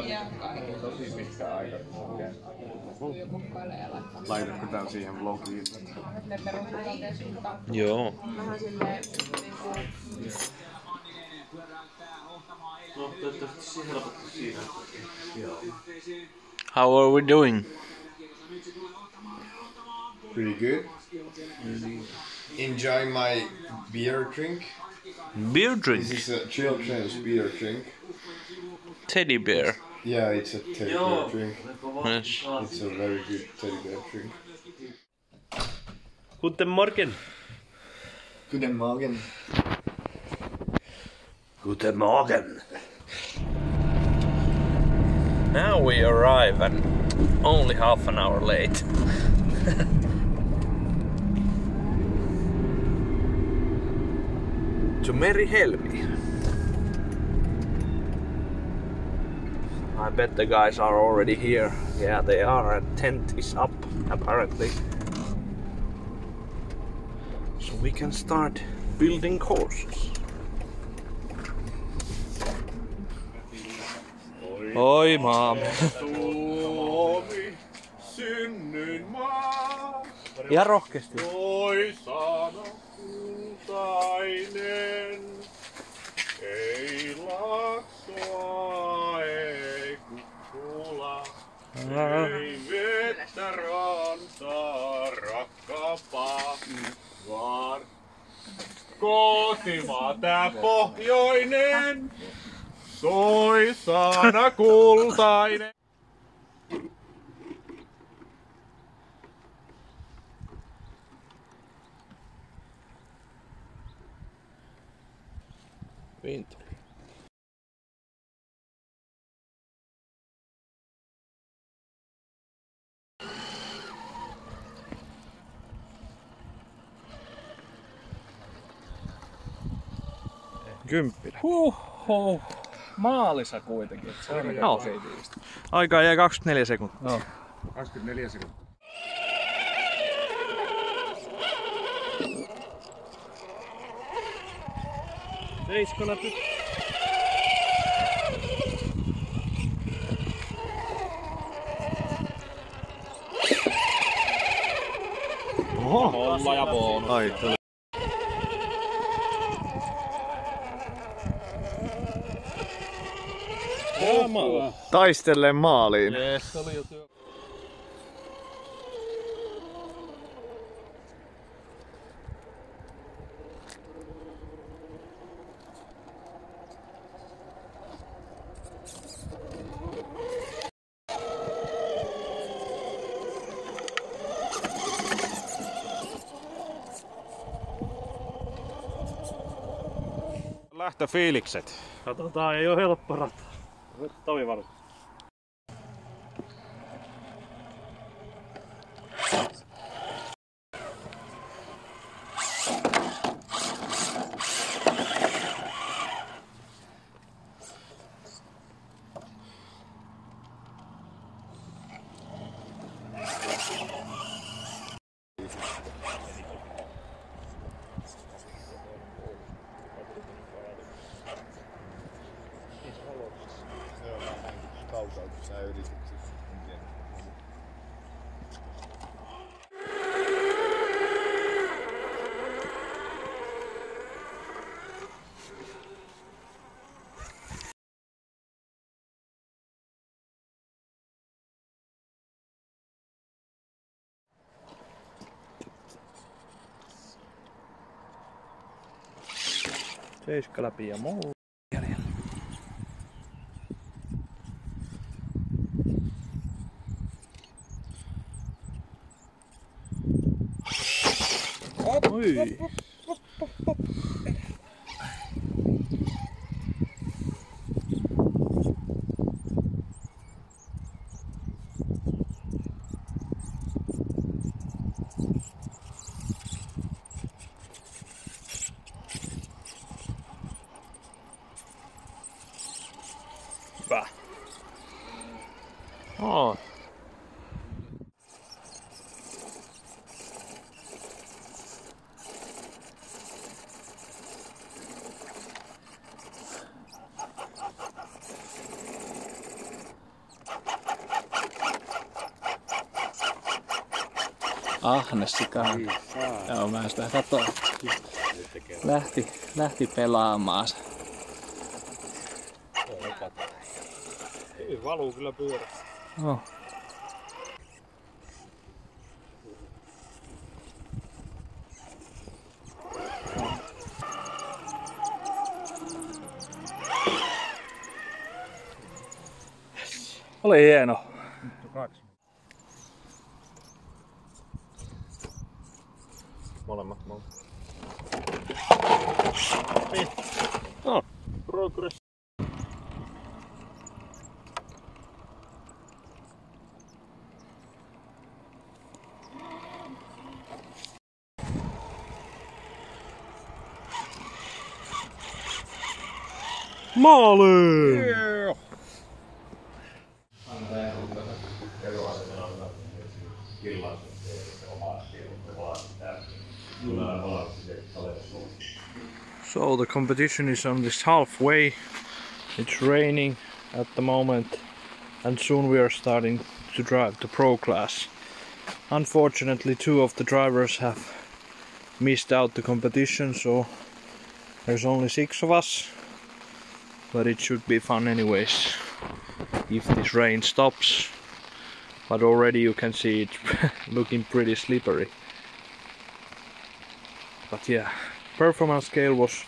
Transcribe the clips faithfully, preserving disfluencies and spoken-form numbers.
ja kaikki. Tosi pitkä aika. Okay. Laitatko tämän siihen vlogiin? Joo. Vähän silleen niinku... No, toivottavasti se helpottaa siinä. Joo. How are we doing? Pretty good. Mm-hmm. Enjoy my beer drink. Beer drink? This is a children's beer drink. Teddy bear. Yeah, it's a teddy bear drink. Yes. It's a very good teddy bear drink. Guten Morgen. Guten Morgen. Guten Morgen. Now we arrive and only half an hour late. To Meri Helmi. I bet the guys are already here. Yeah, they are, and tent is up, apparently. So we can start building courses. Oi maa! Suomi, synnyin maa! Ja rohkeasti! Toisana kultainen, ei laksoa, ei kukkula, ei vettä rantaa, rakkapaa, vaan kotimaa tää pohjoinen! Soisana kultainen! Vinto. Kymppinen. Huhhuh. Maalissa kuitenkin. Se on no. Aikaa jäi kaksikymmentäneljä sekuntia. No. kaksikymmentäneljä sekuntia. It's gonna be... Oho. Olla ja bonus. Ai. Taistele maaliin. Yes. Lähtöfiilikset. Katsotaan, ei oo helppo rata. Tomi varu. Seiskä läpi ja muu. Oi. ahnesikaan. Joo, mä sitä katoin. Lähti, lähti pelaamaan. Ei valuu kyllä pyörä. No. Oli hieno. Molemmat molemmat. No, progress. Maaliin! Yeah. So the competition is on this halfway. It's raining at the moment and soon we are starting to drive the pro class. Unfortunately two of the drivers have missed out the competition, so there's only six of us. But it should be fun anyways, if this rain stops. But already you can see it looking pretty slippery. But yeah, performance scale was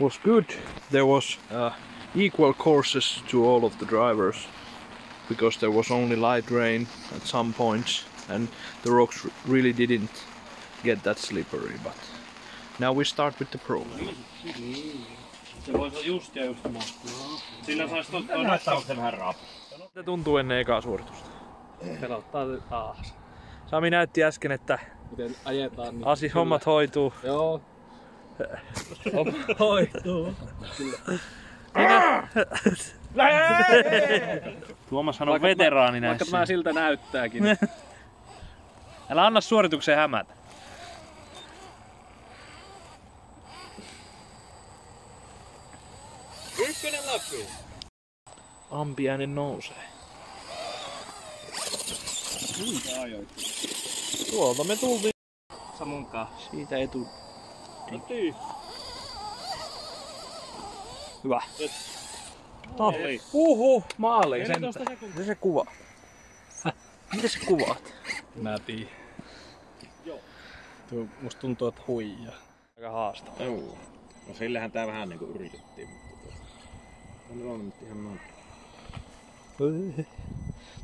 was good. There was uh, equal courses to all of the drivers, because there was only light rain at some points and the rocks really didn't get that slippery. But now we start with the pro. Se voi olla just ja just maa. Sillä saisi totta näyttäyksen herraa. Mitä tuntuu ennen ekaa suoritusta? Pelottaa taas. Sami näytti äsken, että miten ajetaan niin. Asi hommat hoituu. Joo. Hommat hoituu. Minä... Tuomashan on veteraani näissä. Vaikka tämä siltä näyttääkin. Älä anna suorituksen hämätä. Ykkönen lapsi! Ampiainen nousee. Kuinka ajoittiin? Tuolta me tultiin. Samunkaan. Siitä etu... Otii. Hyvä. No, uhu, maaliin sentään. Miten se kuvaat? Miten se kuvaat? Mä tiiin. Joo. Tuo musta tuntuu, että huijaa. Aika haastavaa. Joo. No sillähän tää vähän niinku yritettiin.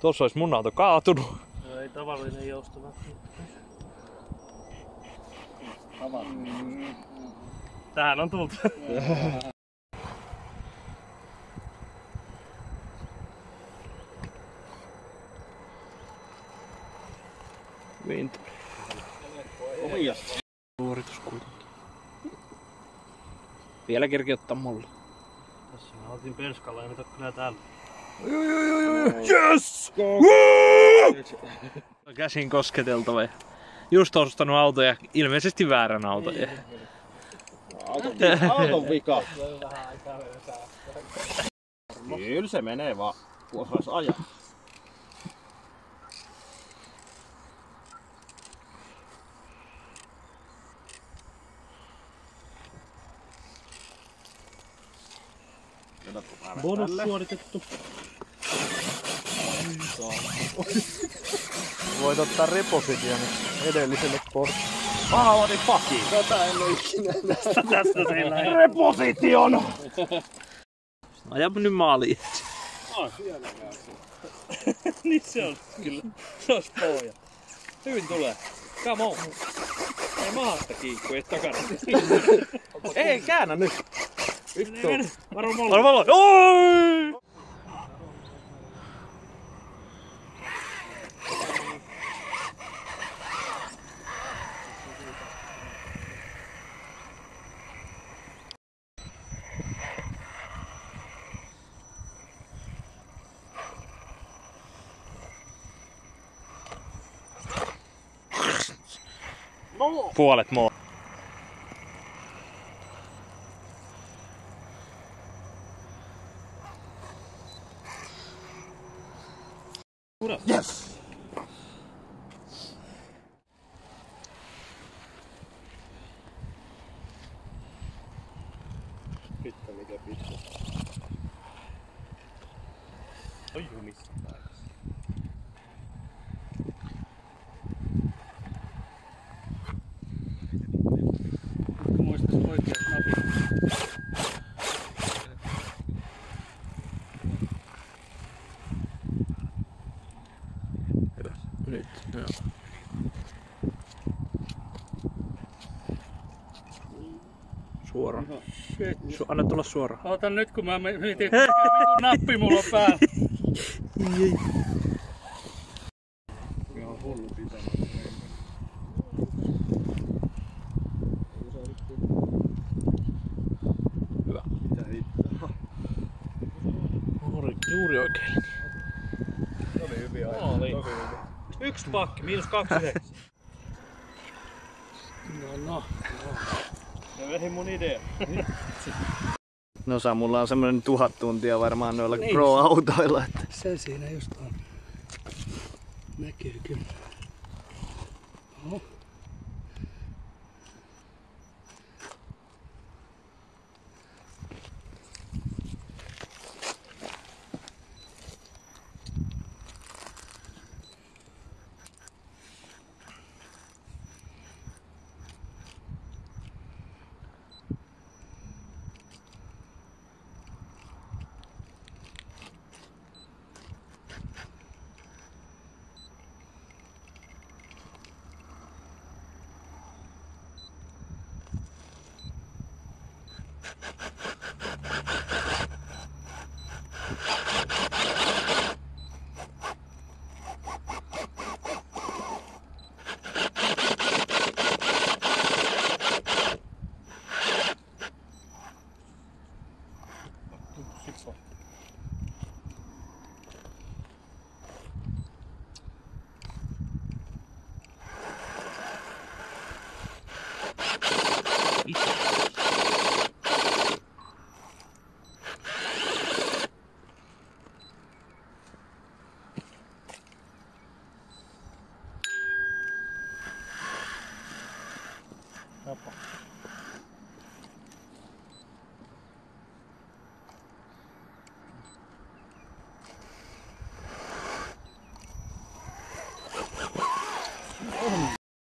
Tuossa olisi mun auto kaatunut. No, ei tavallinen joustava. Tähän on tultu. Vinta. Omia. Suoritus kuitenkin. Vielä kerki ottaa mulle. Mä otin penskalla ja nyt on kyllä täällä. Yes! Käsin kosketeltava ja just ostanut autoja, ilmeisesti väärän autoja. Auton vika. Kyllä se menee vaan, kun osaisi ajaa. Bonus suoritettu. Voit ottaa reposition edelliselle portille. Pahavani paki! Tätä en ole ikinä nähnyt. Reposition! Aja nyt maaliin. Ai, siellä käy. Niin se on kyllä. Se on pohja. Hyvin tulee. Come on. Ei maasta kiikku, ei takana. Ei, käännä nyt. Vittu! Varo mollo! Varo mollo! Oiii! Puolet moo! on jumissa. Muistas oikeat napit. Nyt, joo. Suoraan. Su- anna tulla suoraan. Otan nyt kun mä mietin, että vitun nappi mulla on päällä. Mä oon hullu pitää. Hyvä. Mitä hittaa? Juuri oikein. Oli hyviä aina. Yksi pakki, miinus kaksi yhdeksi. No no. No vesi mun idea. No Samulla on semmonen tuhat tuntia varmaan noilla niin, pro-autoilla. Että... Se siinä just on. Näkyy kyllä. Oho.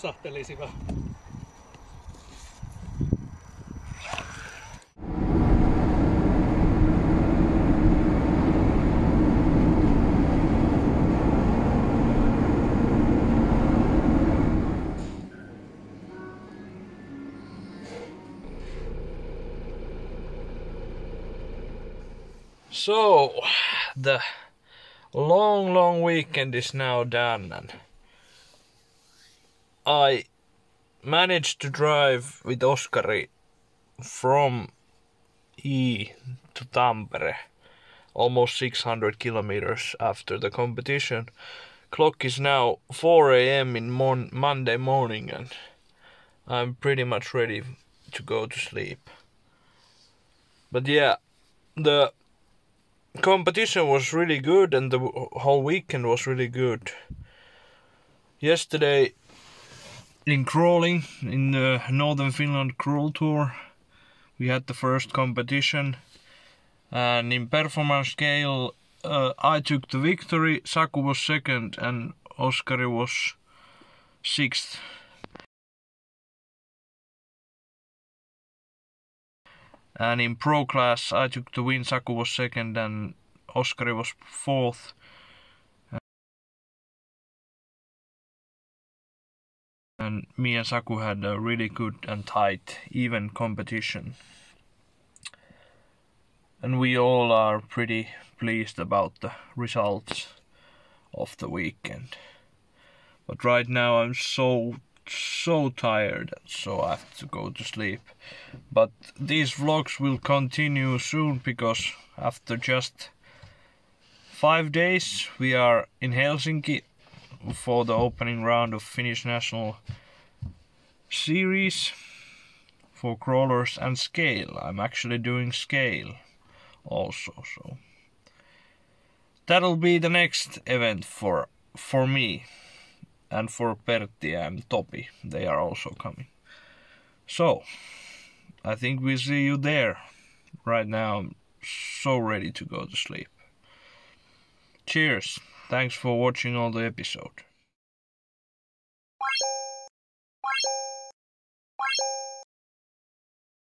Sattelisi vähän. So, the long, long weekend is now done, and I managed to drive with Oskari from Ii to Tampere, almost six hundred kilometers after the competition. Clock is now four a m in mon Monday morning, and I'm pretty much ready to go to sleep. But yeah, the competition was really good, and the whole weekend was really good. Yesterday, in crawling, in the Northern Finland crawl tour, we had the first competition, and in performance scale uh, I took the victory, Saku was second and Oskari was sixth. And in pro class I took the win, Saku was second and Oskari was fourth. And me and Saku had a really good and tight, even competition. And we all are pretty pleased about the results of the weekend. But right now I'm so, so tired, so I have to go to sleep. But these vlogs will continue soon, because after just five days we are in Helsinki for the opening round of Finnish National Series for crawlers and scale. I'm actually doing scale also, so that'll be the next event for for me and for Pertti and Topi. They are also coming. So I think we see you there. Right now I'm so ready to go to sleep. Cheers. Thanks for watching all the episode.